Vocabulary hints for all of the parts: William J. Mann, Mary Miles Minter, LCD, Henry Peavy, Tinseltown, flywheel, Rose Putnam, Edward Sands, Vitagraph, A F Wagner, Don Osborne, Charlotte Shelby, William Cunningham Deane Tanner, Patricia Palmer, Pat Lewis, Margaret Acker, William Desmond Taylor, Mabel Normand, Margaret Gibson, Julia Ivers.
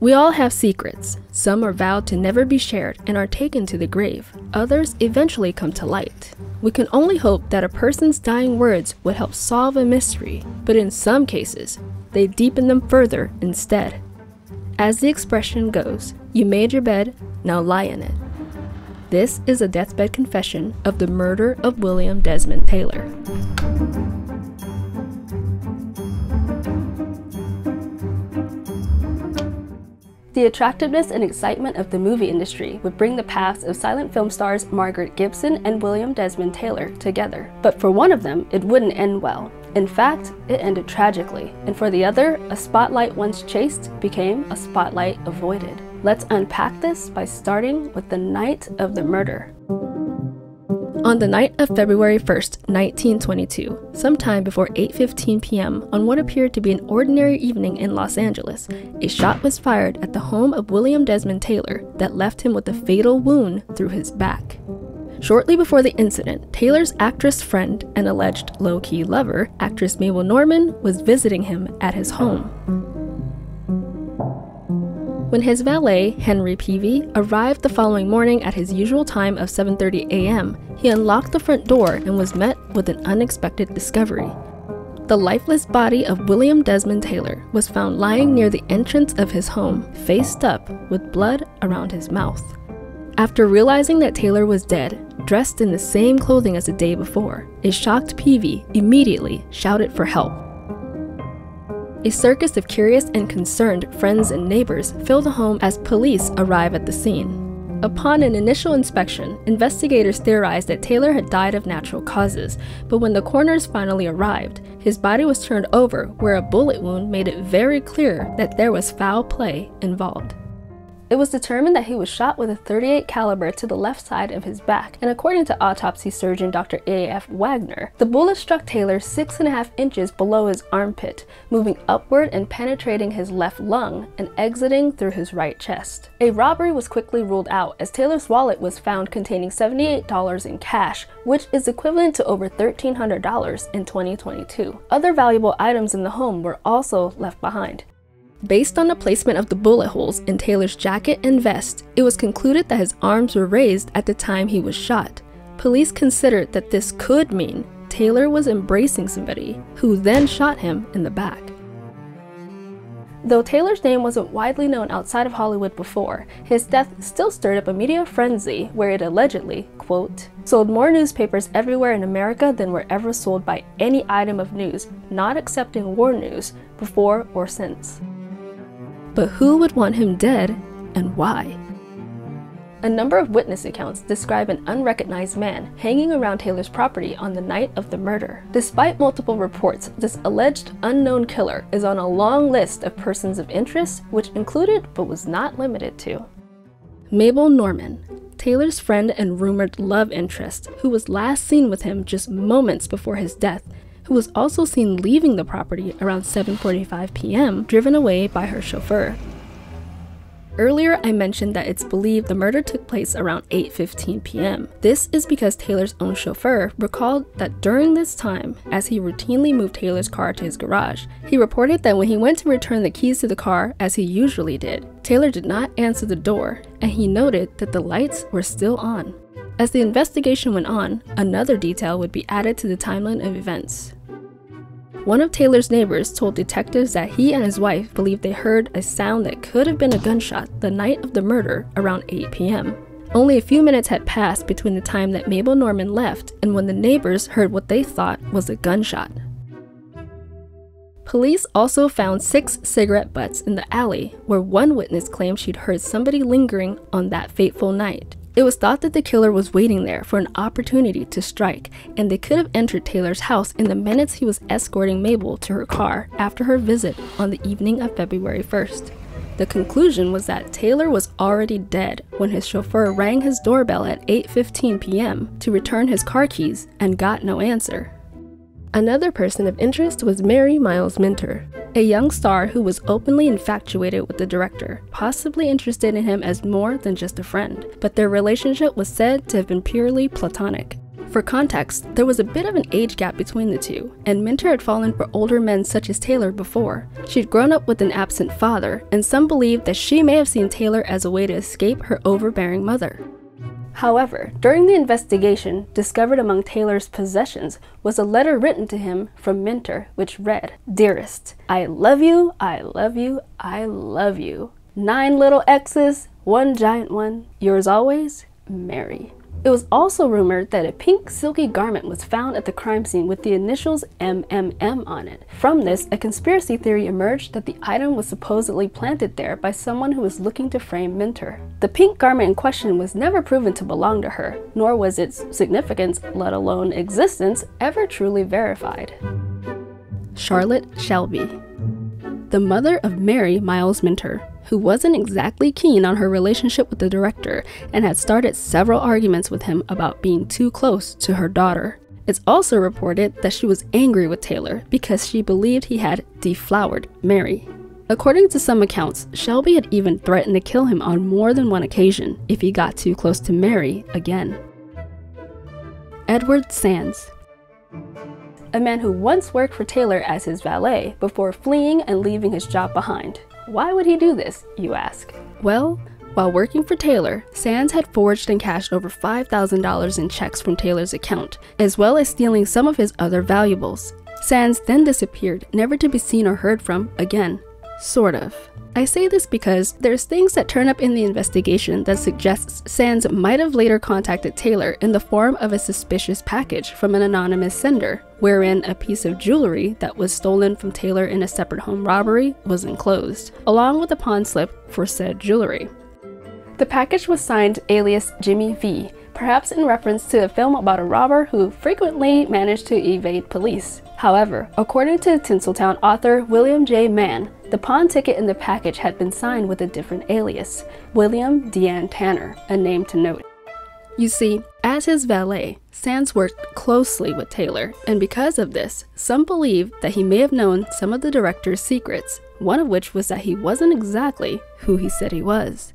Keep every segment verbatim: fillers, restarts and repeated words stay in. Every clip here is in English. We all have secrets. Some are vowed to never be shared and are taken to the grave. Others eventually come to light. We can only hope that a person's dying words would help solve a mystery, but in some cases, they deepen them further instead. As the expression goes, you made your bed, now lie in it. This is a deathbed confession of the murder of William Desmond Taylor. The attractiveness and excitement of the movie industry would bring the paths of silent film stars Margaret Gibson and William Desmond Taylor together. But for one of them, it wouldn't end well. In fact, it ended tragically. And for the other, a spotlight once chased became a spotlight avoided. Let's unpack this by starting with the night of the murder. On the night of February first, nineteen twenty-two, sometime before eight fifteen p m on what appeared to be an ordinary evening in Los Angeles, a shot was fired at the home of William Desmond Taylor that left him with a fatal wound through his back. Shortly before the incident, Taylor's actress friend and alleged low-key lover, actress Mabel Normand, was visiting him at his home. When his valet, Henry Peavy, arrived the following morning at his usual time of seven thirty a m, he unlocked the front door and was met with an unexpected discovery. The lifeless body of William Desmond Taylor was found lying near the entrance of his home, faced up, with blood around his mouth. After realizing that Taylor was dead, dressed in the same clothing as the day before, a shocked Peavy immediately shouted for help. A circus of curious and concerned friends and neighbors fill the home as police arrive at the scene. Upon an initial inspection, investigators theorized that Taylor had died of natural causes, but when the coroners finally arrived, his body was turned over where a bullet wound made it very clear that there was foul play involved. It was determined that he was shot with a thirty-eight caliber to the left side of his back, and according to autopsy surgeon Doctor A F Wagner, the bullet struck Taylor six and a half inches below his armpit, moving upward and penetrating his left lung and exiting through his right chest. A robbery was quickly ruled out as Taylor's wallet was found containing seventy-eight dollars in cash, which is equivalent to over one thousand three hundred dollars in twenty twenty-two. Other valuable items in the home were also left behind. Based on the placement of the bullet holes in Taylor's jacket and vest, it was concluded that his arms were raised at the time he was shot. Police considered that this could mean Taylor was embracing somebody, who then shot him in the back. Though Taylor's name wasn't widely known outside of Hollywood before, his death still stirred up a media frenzy where it allegedly, quote, sold more newspapers everywhere in America than were ever sold by any item of news, not excepting war news, before or since. But who would want him dead, and why? A number of witness accounts describe an unrecognized man hanging around Taylor's property on the night of the murder. Despite multiple reports, this alleged unknown killer is on a long list of persons of interest, which included but was not limited to Mabel Normand, Taylor's friend and rumored love interest, who was last seen with him just moments before his death, who was also seen leaving the property around seven forty-five p m, driven away by her chauffeur. Earlier, I mentioned that it's believed the murder took place around eight fifteen p m This is because Taylor's own chauffeur recalled that during this time, as he routinely moved Taylor's car to his garage, he reported that when he went to return the keys to the car, as he usually did, Taylor did not answer the door, and he noted that the lights were still on. As the investigation went on, another detail would be added to the timeline of events. One of Taylor's neighbors told detectives that he and his wife believed they heard a sound that could have been a gunshot the night of the murder around eight p m Only a few minutes had passed between the time that Mabel Normand left and when the neighbors heard what they thought was a gunshot. Police also found six cigarette butts in the alley, where one witness claimed she'd heard somebody lingering on that fateful night. It was thought that the killer was waiting there for an opportunity to strike, and they could have entered Taylor's house in the minutes he was escorting Mabel to her car after her visit on the evening of February first. The conclusion was that Taylor was already dead when his chauffeur rang his doorbell at eight fifteen p m to return his car keys and got no answer. Another person of interest was Mary Miles Minter, a young star who was openly infatuated with the director, possibly interested in him as more than just a friend, but their relationship was said to have been purely platonic. For context, there was a bit of an age gap between the two, and Minter had fallen for older men such as Taylor before. She'd grown up with an absent father, and some believed that she may have seen Taylor as a way to escape her overbearing mother. However, during the investigation, discovered among Taylor's possessions was a letter written to him from Minter, which read, "Dearest, I love you, I love you, I love you. Nine little X's, one giant one. Yours always, Mary." It was also rumored that a pink silky garment was found at the crime scene with the initials M M M on it. From this, a conspiracy theory emerged that the item was supposedly planted there by someone who was looking to frame Minter. The pink garment in question was never proven to belong to her, nor was its significance, let alone existence, ever truly verified. Charlotte Shelby, the mother of Mary Miles Minter, who wasn't exactly keen on her relationship with the director and had started several arguments with him about being too close to her daughter. It's also reported that she was angry with Taylor because she believed he had deflowered Mary. According to some accounts, Shelby had even threatened to kill him on more than one occasion if he got too close to Mary again. Edward Sands, a man who once worked for Taylor as his valet before fleeing and leaving his job behind. Why would he do this, you ask? Well, while working for Taylor, Sands had forged and cashed over five thousand dollars in checks from Taylor's account, as well as stealing some of his other valuables. Sands then disappeared, never to be seen or heard from again. Sort of. I say this because there's things that turn up in the investigation that suggests Sands might have later contacted Taylor in the form of a suspicious package from an anonymous sender, wherein a piece of jewelry that was stolen from Taylor in a separate home robbery was enclosed, along with a pawn slip for said jewelry. The package was signed alias Jimmy V, perhaps in reference to a film about a robber who frequently managed to evade police. However, according to Tinseltown author William J. Mann, the pawn ticket in the package had been signed with a different alias, William Deane Tanner, a name to note. You see, as his valet, Sands worked closely with Taylor, and because of this, some believe that he may have known some of the director's secrets, one of which was that he wasn't exactly who he said he was.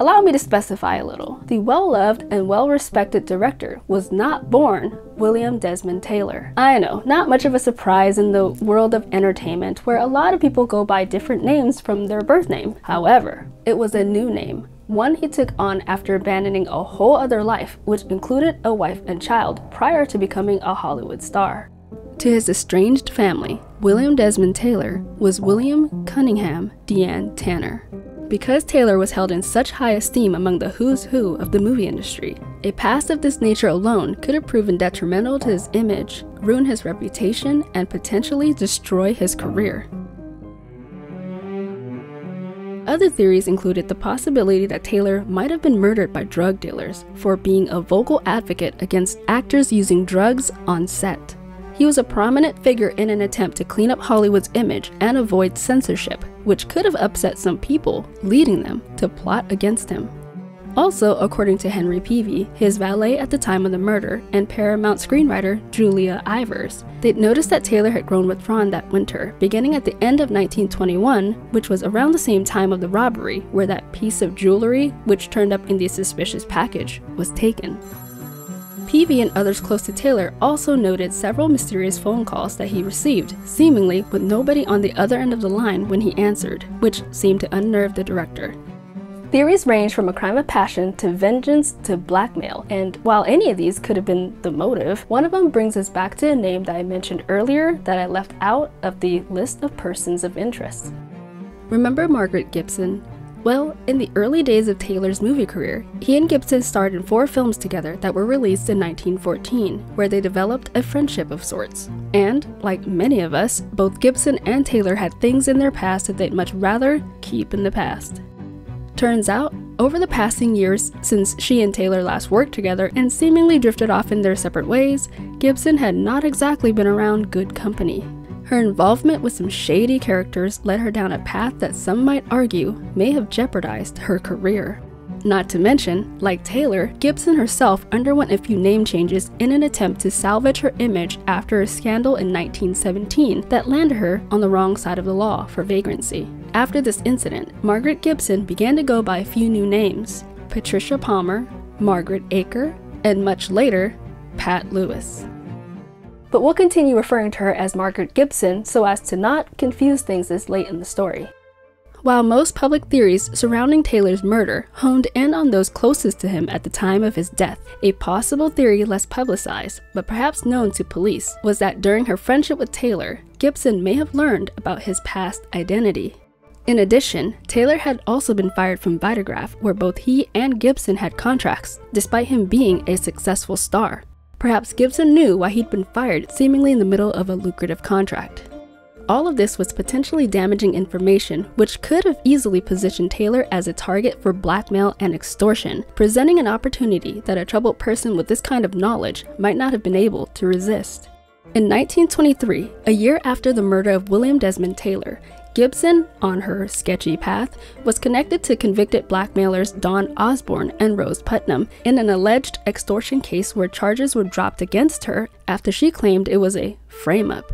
Allow me to specify a little. The well-loved and well-respected director was not born William Desmond Taylor. I know, not much of a surprise in the world of entertainment where a lot of people go by different names from their birth name. However, it was a new name, one he took on after abandoning a whole other life, which included a wife and child prior to becoming a Hollywood star. To his estranged family, William Desmond Taylor was William Cunningham Deane Tanner. Because Taylor was held in such high esteem among the who's who of the movie industry, a past of this nature alone could have proven detrimental to his image, ruin his reputation, and potentially destroy his career. Other theories included the possibility that Taylor might have been murdered by drug dealers for being a vocal advocate against actors using drugs on set. He was a prominent figure in an attempt to clean up Hollywood's image and avoid censorship, which could have upset some people, leading them to plot against him. Also, according to Henry Peavy, his valet at the time of the murder, and Paramount screenwriter Julia Ivers, they'd noticed that Taylor had grown withdrawn that winter, beginning at the end of nineteen twenty-one, which was around the same time of the robbery where that piece of jewelry, which turned up in the suspicious package, was taken. Peavy and others close to Taylor also noted several mysterious phone calls that he received, seemingly with nobody on the other end of the line when he answered, which seemed to unnerve the director. Theories range from a crime of passion to vengeance to blackmail, and while any of these could have been the motive, one of them brings us back to a name that I mentioned earlier that I left out of the list of persons of interest. Remember Margaret Gibson? Well, in the early days of Taylor's movie career, he and Gibson starred in four films together that were released in nineteen fourteen, where they developed a friendship of sorts. And, like many of us, both Gibson and Taylor had things in their past that they'd much rather keep in the past. Turns out, over the passing years since she and Taylor last worked together and seemingly drifted off in their separate ways, Gibson had not exactly been around good company. Her involvement with some shady characters led her down a path that some might argue may have jeopardized her career. Not to mention, like Taylor, Gibson herself underwent a few name changes in an attempt to salvage her image after a scandal in nineteen seventeen that landed her on the wrong side of the law for vagrancy. After this incident, Margaret Gibson began to go by a few new names: Patricia Palmer, Margaret Acker, and much later, Pat Lewis. But we'll continue referring to her as Margaret Gibson so as to not confuse things this late in the story. While most public theories surrounding Taylor's murder honed in on those closest to him at the time of his death, a possible theory less publicized, but perhaps known to police, was that during her friendship with Taylor, Gibson may have learned about his past identity. In addition, Taylor had also been fired from Vitagraph, where both he and Gibson had contracts, despite him being a successful star. Perhaps Gibson knew why he'd been fired, seemingly in the middle of a lucrative contract. All of this was potentially damaging information, which could have easily positioned Taylor as a target for blackmail and extortion, presenting an opportunity that a troubled person with this kind of knowledge might not have been able to resist. In nineteen twenty-three, a year after the murder of William Desmond Taylor, Gibson, on her sketchy path, was connected to convicted blackmailers Don Osborne and Rose Putnam in an alleged extortion case where charges were dropped against her after she claimed it was a frame-up.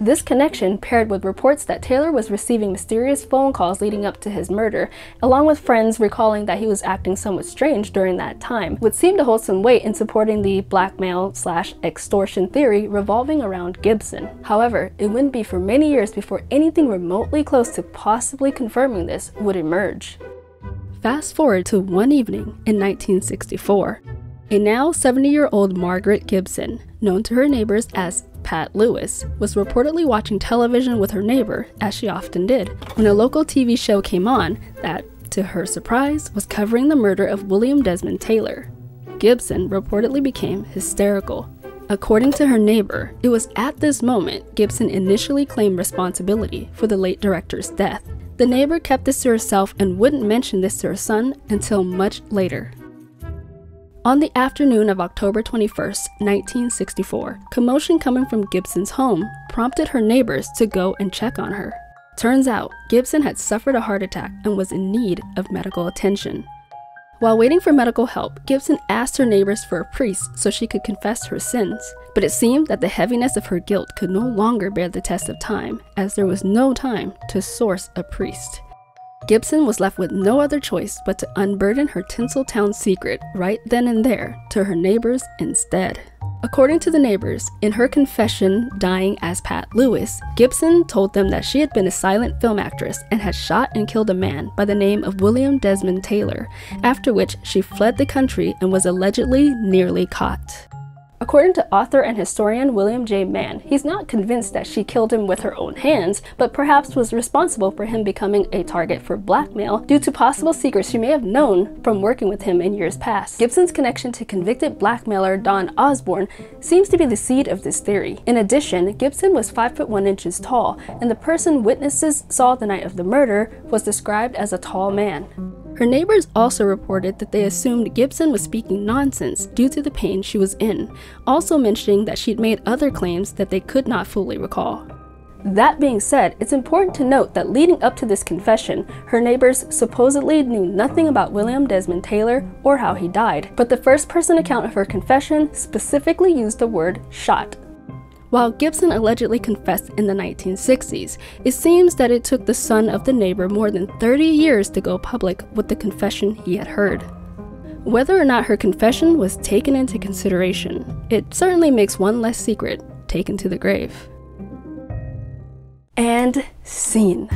This connection, paired with reports that Taylor was receiving mysterious phone calls leading up to his murder, along with friends recalling that he was acting somewhat strange during that time, would seem to hold some weight in supporting the blackmail-slash-extortion theory revolving around Gibson. However, it wouldn't be for many years before anything remotely close to possibly confirming this would emerge. Fast forward to one evening in nineteen sixty-four. A now seventy-year-old Margaret Gibson, known to her neighbors as Pat Lewis, was reportedly watching television with her neighbor, as she often did, when a local T V show came on that, to her surprise, was covering the murder of William Desmond Taylor. Gibson reportedly became hysterical. According to her neighbor, it was at this moment Gibson initially claimed responsibility for the late director's death. The neighbor kept this to herself and wouldn't mention this to her son until much later. On the afternoon of October twenty-first, nineteen sixty-four, commotion coming from Gibson's home prompted her neighbors to go and check on her. Turns out, Gibson had suffered a heart attack and was in need of medical attention. While waiting for medical help, Gibson asked her neighbors for a priest so she could confess her sins, but it seemed that the heaviness of her guilt could no longer bear the test of time, as there was no time to source a priest. Gibson was left with no other choice but to unburden her Tinseltown secret right then and there to her neighbors instead. According to the neighbors, in her confession dying as Pat Lewis, Gibson told them that she had been a silent film actress and had shot and killed a man by the name of William Desmond Taylor, after which she fled the country and was allegedly nearly caught. According to author and historian William J. Mann, he's not convinced that she killed him with her own hands, but perhaps was responsible for him becoming a target for blackmail due to possible secrets she may have known from working with him in years past. Gibson's connection to convicted blackmailer Don Osborne seems to be the seed of this theory. In addition, Gibson was five foot one inches tall, and the person witnesses saw the night of the murder was described as a tall man. Her neighbors also reported that they assumed Gibson was speaking nonsense due to the pain she was in, also mentioning that she'd made other claims that they could not fully recall. That being said, it's important to note that leading up to this confession, her neighbors supposedly knew nothing about William Desmond Taylor or how he died, but the first-person account of her confession specifically used the word shot. While Gibson allegedly confessed in the nineteen sixties, it seems that it took the son of the neighbor more than thirty years to go public with the confession he had heard. Whether or not her confession was taken into consideration, it certainly makes one less secret taken to the grave. And scene.